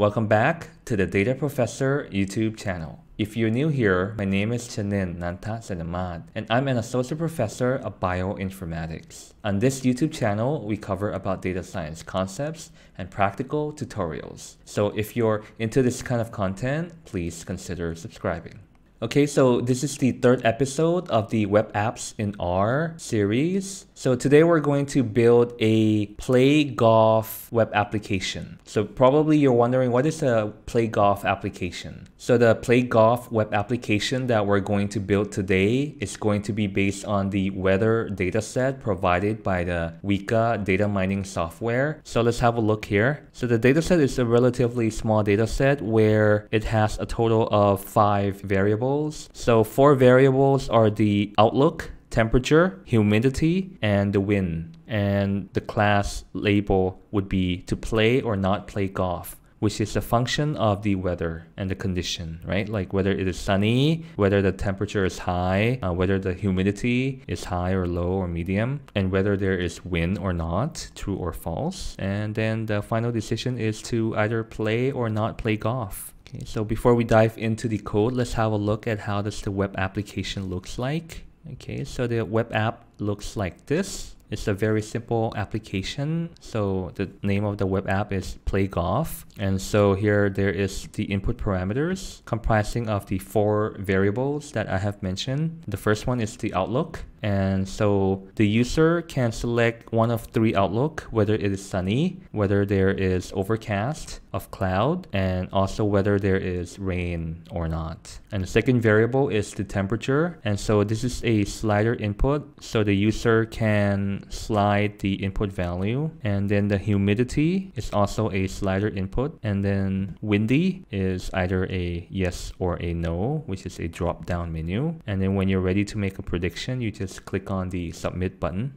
Welcome back to the Data Professor YouTube channel. If you're new here, my name is Chanin Nantasenamat, and I'm an associate professor of bioinformatics. On this YouTube channel, we cover about data science concepts and practical tutorials. So if you're into this kind of content, please consider subscribing. Okay, so this is the third episode of the Web Apps in R series. So today we're going to build a Play Golf web application. So probably you're wondering, what is a Play Golf application? So the Play Golf web application that we're going to build today is going to be based on the weather dataset provided by the Weka data mining software. So let's have a look here. So the dataset is a relatively small dataset where it has a total of 5 variables. So 4 variables are the outlook, temperature, humidity, and the wind. And the class label would be to play or not play golf, which is a function of the weather and the condition, right? Like whether it is sunny, whether the temperature is high, whether the humidity is high or low or medium, and whether there is wind or not, true or false. And then the final decision is to either play or not play golf. Okay, so before we dive into the code, let's have a look at how does the web application looks like. Okay, so the web app looks like this. It's a very simple application. So the name of the web app is Play Golf. And so here there is the input parameters comprising of the 4 variables that I have mentioned. The first one is the outlook. And so the user can select one of 3 outlook, whether it is sunny, whether there is overcast of cloud, and also whether there is rain or not. And the second variable is the temperature. And so this is a slider input. So the user can slide the input value. And then the humidity is also a slider input. And then windy is either a yes or a no, which is a drop down menu. And then when you're ready to make a prediction, you just click on the submit button.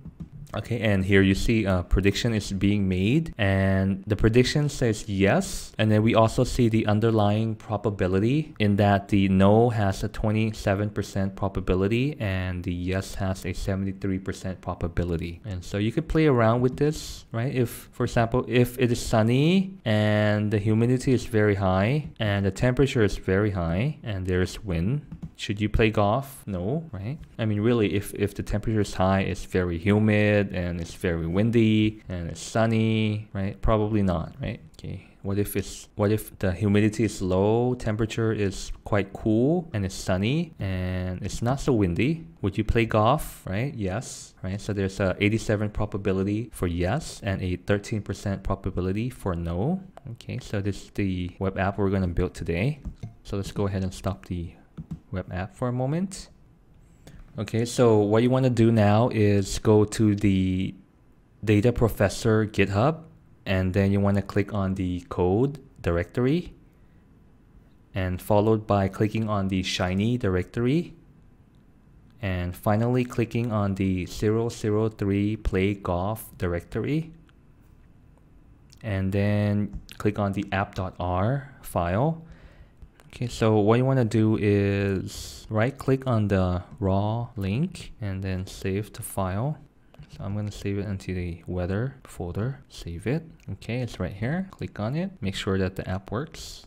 Okay, and here you see a prediction is being made, and the prediction says yes. And then we also see the underlying probability in that the no has a 27% probability and the yes has a 73% probability. And so you could play around with this, right? If, for example, if it is sunny and the humidity is very high and the temperature is very high and there is wind, should you play golf? No, right? I mean, really, if the temperature is high, it's very humid, and it's very windy and it's sunny, right? Probably not, right? Okay. What if the humidity is low, temperature is quite cool, and it's sunny and it's not so windy? Would you play golf, right? Yes, right? So there's a 87% probability for yes and a 13% probability for no. Okay, so this is the web app we're going to build today. So let's go ahead and stop the web app for a moment. Okay, so what you want to do now is go to the Data Professor GitHub, and then you want to click on the code directory, and followed by clicking on the Shiny directory, and finally clicking on the 003 Play Golf directory, and then click on the app.R file. Okay, so what you want to do is right-click on the raw link and then save the file. So I'm going to save it into the weather folder. Save it. Okay, it's right here. Click on it. Make sure that the app works.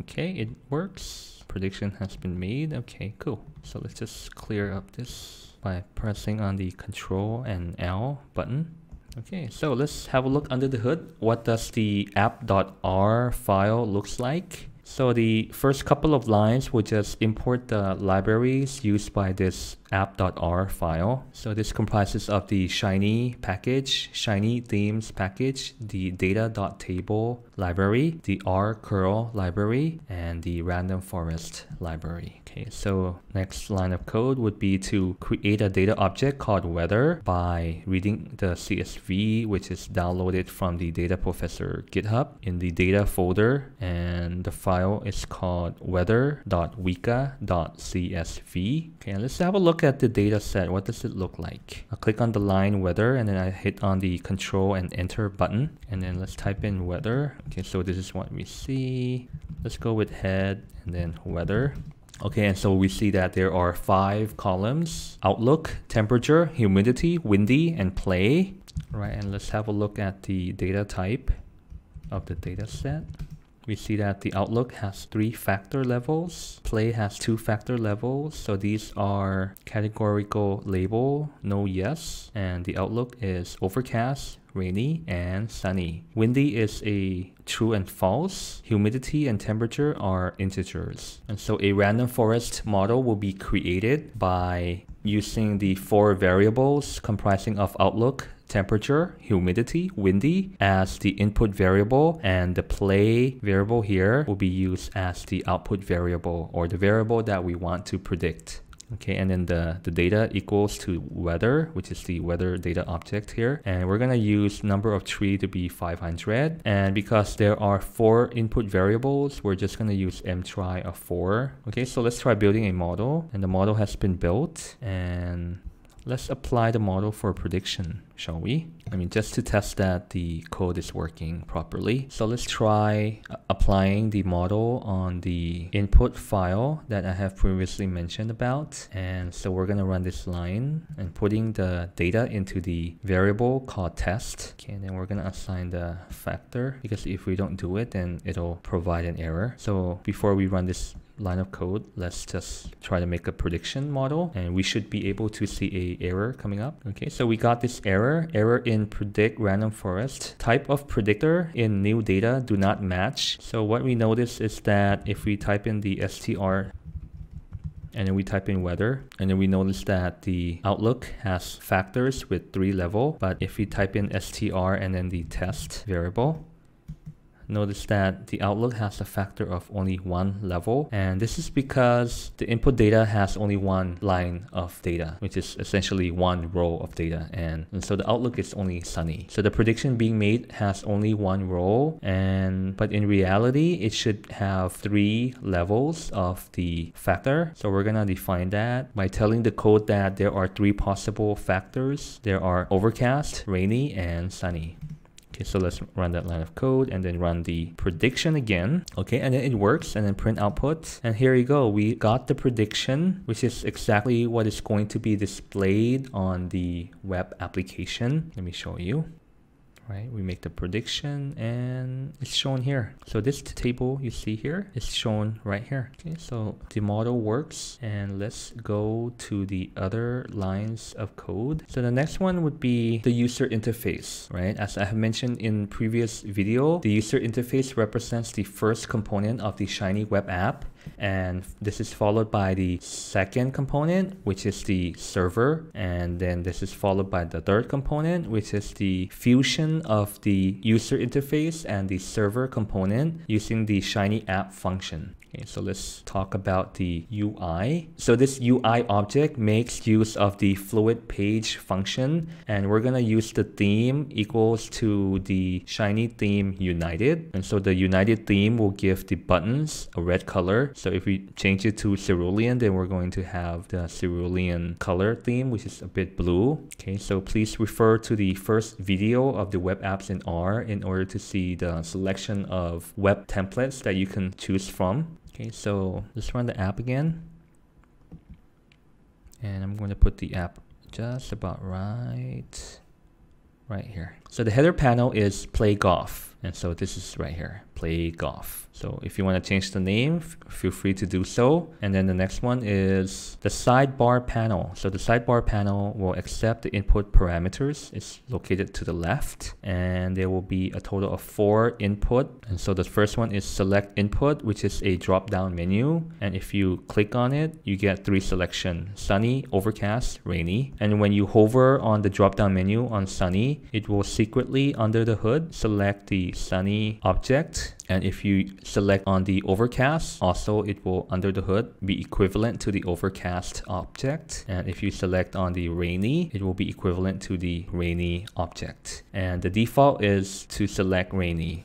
Okay, it works. Prediction has been made. Okay, cool. So let's just clear up this by pressing on the Control and L button. Okay, so let's have a look under the hood. What does the app.R file looks like? So the first couple of lines will just import the libraries used by this app.R file. So this comprises of the Shiny package, shinyThemes package, the data.table library, the RCurl library, and the random forest library. Okay, so next line of code would be to create a data object called weather by reading the CSV, which is downloaded from the Data Professor GitHub in the data folder, and the file is called weather.weka.csv. Okay, and let's have a look at the data set. What does it look like? I'll click on the line weather, and then I hit on the Control and Enter button, and then let's type in weather. Okay, so this is what we see. Let's go with head and then weather. Okay, and so we see that there are 5 columns: outlook, temperature, humidity, windy, and play. All right, and let's have a look at the data type of the data set. we see that the Outlook has 3-factor levels. Play has 2-factor levels. So these are categorical label, no yes. And the Outlook is overcast, rainy, and sunny. Windy is a true and false. Humidity and temperature are integers. And so a random forest model will be created by using the 4 variables comprising of Outlook, temperature, humidity, windy as the input variable, and the play variable here will be used as the output variable, or the variable that we want to predict. Okay, and then the data equals to weather, which is the weather data object here. And we're going to use number of tree to be 500. And because there are 4 input variables, we're just going to use mtry of 4. Okay, so let's try building a model. And the model has been built. And let's apply the model for a prediction, shall we? I mean, just to test that the code is working properly. So let's try applying the model on the input file that I have previously mentioned about. And so we're going to run this line and putting the data into the variable called test. Okay, and then we're going to assign the factor, because if we don't do it, then it'll provide an error. So before we run this line of code, let's just try to make a prediction model, and we should be able to see a error coming up. Okay, so we got this error in predict random forest, type of predictor in new data do not match. So what we notice is that if we type in the str and then we type in weather, and then we notice that the Outlook has factors with 3 level, but if we type in str and then the test variable, notice that the Outlook has a factor of only 1 level. And this is because the input data has only 1 line of data, which is essentially 1 row of data. And so the Outlook is only sunny. So the prediction being made has only 1 row, but in reality, it should have 3 levels of the factor. So we're gonna define that by telling the code that there are 3 possible factors. There are overcast, rainy, and sunny. Okay, so let's run that line of code and then run the prediction again. Okay, and then it works, and then print output. And here you go, we got the prediction, which is exactly what is going to be displayed on the web application. Let me show you. Right, we make the prediction and it's shown here. So this table you see here is shown right here. Okay, so the model works, and let's go to the other lines of code. So the next one would be the user interface, right? As I have mentioned in previous video, the user interface represents the first component of the Shiny web app. And this is followed by the second component, which is the server. And then this is followed by the third component, which is the fusion of the user interface and the server component using the Shiny app function. Okay, so let's talk about the UI. So this UI object makes use of the fluid page function, and we're going to use the theme equals to the Shiny theme United. And so the United theme will give the buttons a red color. So if we change it to cerulean, then we're going to have the cerulean color theme, which is a bit blue. Okay, so please refer to the first video of the web apps in R in order to see the selection of web templates that you can choose from. Okay, so let's run the app again, and I'm going to put the app just about right here. So the header panel is Play Golf, and so this is right here, Play Golf. So if you want to change the name, feel free to do so. And then the next one is the sidebar panel. So the sidebar panel will accept the input parameters. It's located to the left, and there will be a total of 4 input. And so the first one is select input, which is a drop-down menu. And if you click on it, you get 3 selections: sunny, overcast, rainy. And when you hover on the drop-down menu on sunny, it will secretly under the hood select the sunny object. And if you select on the overcast, also it will under the hood be equivalent to the overcast object. And if you select on the rainy, it will be equivalent to the rainy object. And the default is to select rainy.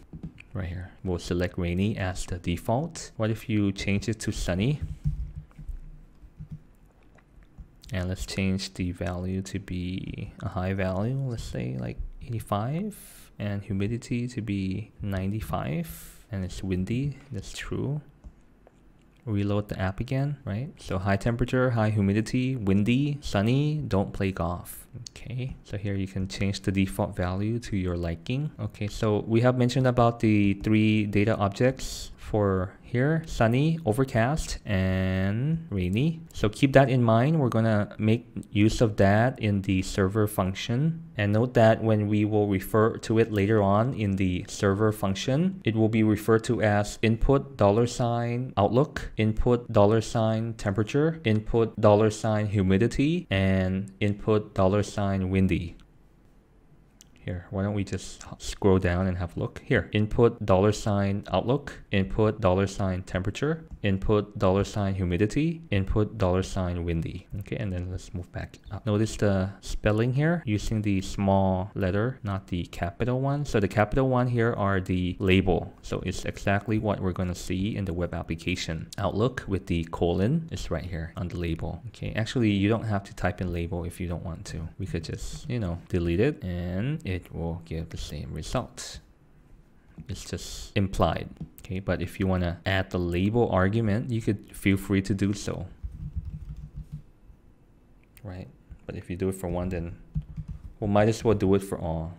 Right here, we'll select rainy as the default. What if you change it to sunny? And let's change the value to be a high value, let's say like 85. And humidity to be 95, and it's windy, that's true. reload the app again, right? So high temperature, high humidity, windy, sunny, don't play golf. Okay, so here you can change the default value to your liking. Okay, so we have mentioned about the three data objects for here, sunny, overcast, and rainy. So keep that in mind. We're gonna make use of that in the server function. And note that when we will refer to it later on in the server function, it will be referred to as input $outlook, input $temperature, input $humidity, and input $windy. Here, why don't we just scroll down and have a look here. Input $outlook, input $temperature, input $humidity, input $windy. Okay, and then let's move back up. Notice the spelling here using the small letter, not the capital one. So the capital one here are the label. So it's exactly what we're going to see in the web application. Outlook with the colon is right here on the label. Okay, actually, you don't have to type in label if you don't want to. We could just, you know, delete it and it will give the same result. It's just implied. Okay, but if you want to add the label argument, you could feel free to do so, right? But if you do it for one, then we might as well do it for all.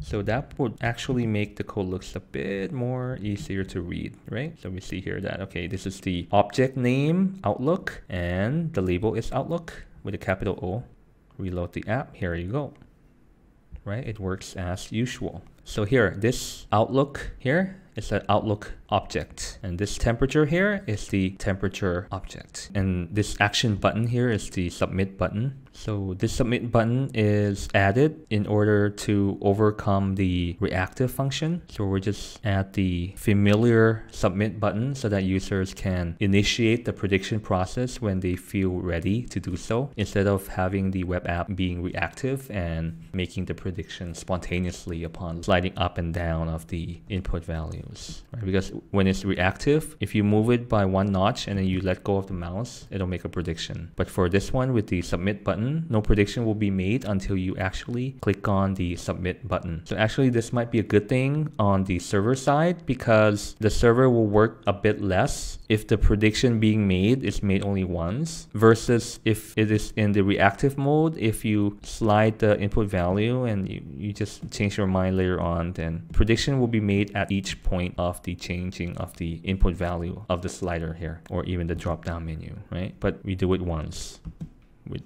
So that would actually make the code looks a bit more easier to read, right? So we see here that, okay, this is the object name Outlook and the label is Outlook with a capital O. Reload the app. Here you go. Right? It works as usual. So here, this Outlook here is an Outlook object. And this temperature here is the temperature object. And this action button here is the submit button. So this submit button is added in order to overcome the reactive function. So we'll just add the familiar submit button so that users can initiate the prediction process when they feel ready to do so, instead of having the web app being reactive and making the prediction spontaneously upon sliding up and down of the input values. Right? Because when it's reactive, if you move it by one notch and then you let go of the mouse, it'll make a prediction. But for this one with the submit button, no prediction will be made until you actually click on the submit button. So actually this might be a good thing on the server side, because the server will work a bit less if the prediction being made is made only once, versus if it is in the reactive mode. If you slide the input value and you just change your mind later on, then prediction will be made at each point of the changing of the input value of the slider here, or even the drop down menu, right? But we do it once with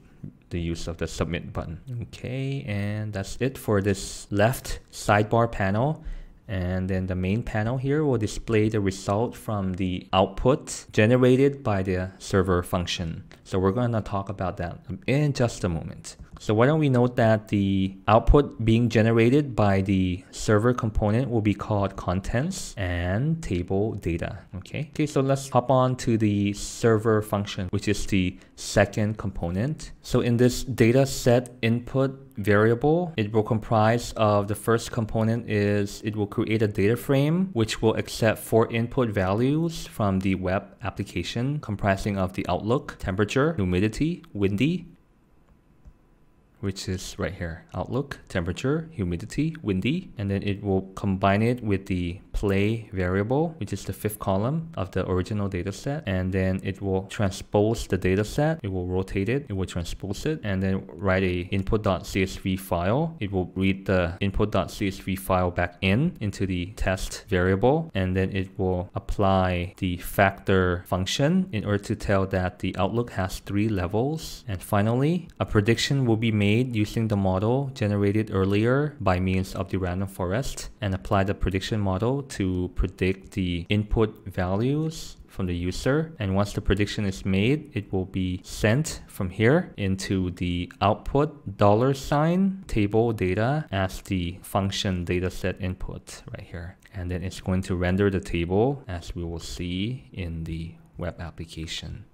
the use of the submit button. Okay, and that's it for this left sidebar panel. And then the main panel here will display the result from the output generated by the server function. So we're going to talk about that in just a moment. So why don't we note that the output being generated by the server component will be called contents and table data. Okay, so let's hop on to the server function, which is the second component. So in this data set input variable, it will comprise of the first component is it will create a data frame which will accept 4 input values from the web application, comprising of the outlook, temperature, humidity, windy, which is right here, outlook, temperature, humidity, windy, and then it will combine it with the play variable, which is the 5th column of the original data set, and then it will transpose the data set, it will rotate it, it will transpose it, and then write a input.csv file. It will read the input.csv file back into the test variable, and then it will apply the factor function in order to tell that the outlook has 3 levels. And finally, a prediction will be made using the model generated earlier by means of the random forest, and apply the prediction model to predict the input values from the user. And once the prediction is made, it will be sent from here into the output $table data as the function dataset input right here. And then it's going to render the table as we will see in the web application.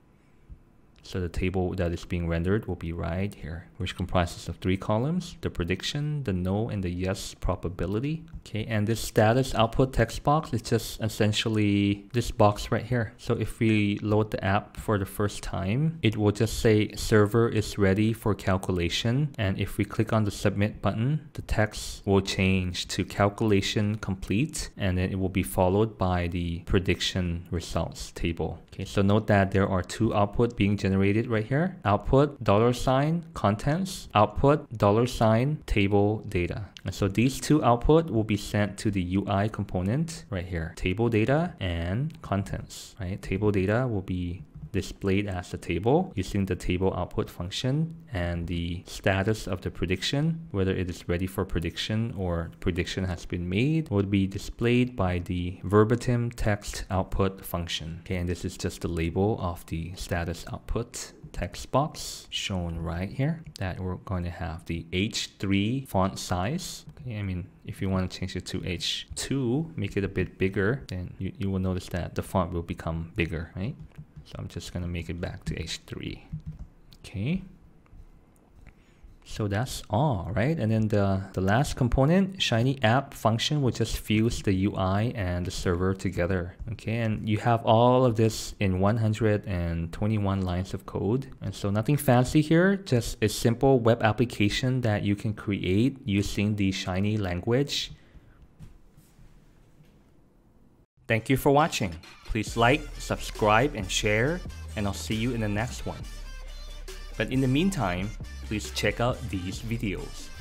So the table that is being rendered will be right here, which comprises of 3 columns: the prediction, the no, and the yes probability. Okay, and this status output text box is just essentially this box right here. So if we load the app for the first time, it will just say server is ready for calculation. And if we click on the submit button, the text will change to calculation complete, and then it will be followed by the prediction results table. Okay, so note that there are 2 output being generated right here: output $ contents, output $ table data. And so these 2 output will be sent to the UI component right here, table data and contents, right? Table data will be displayed as a table using the table output function, and the status of the prediction, whether it is ready for prediction or prediction has been made, will be displayed by the verbatim text output function. Okay, and this is just the label of the status output text box shown right here, that we're going to have the H3 font size. Okay, I mean, if you want to change it to H2, make it a bit bigger, then you will notice that the font will become bigger, right? So I'm just going to make it back to H3. Okay. So that's all, right? And then the last component, Shiny app function, will just fuse the UI and the server together. Okay, and you have all of this in 121 lines of code. And so nothing fancy here, just a simple web application that you can create using the Shiny language. Thank you for watching. Please like, subscribe, and share, and I'll see you in the next one. But in the meantime, please check out these videos.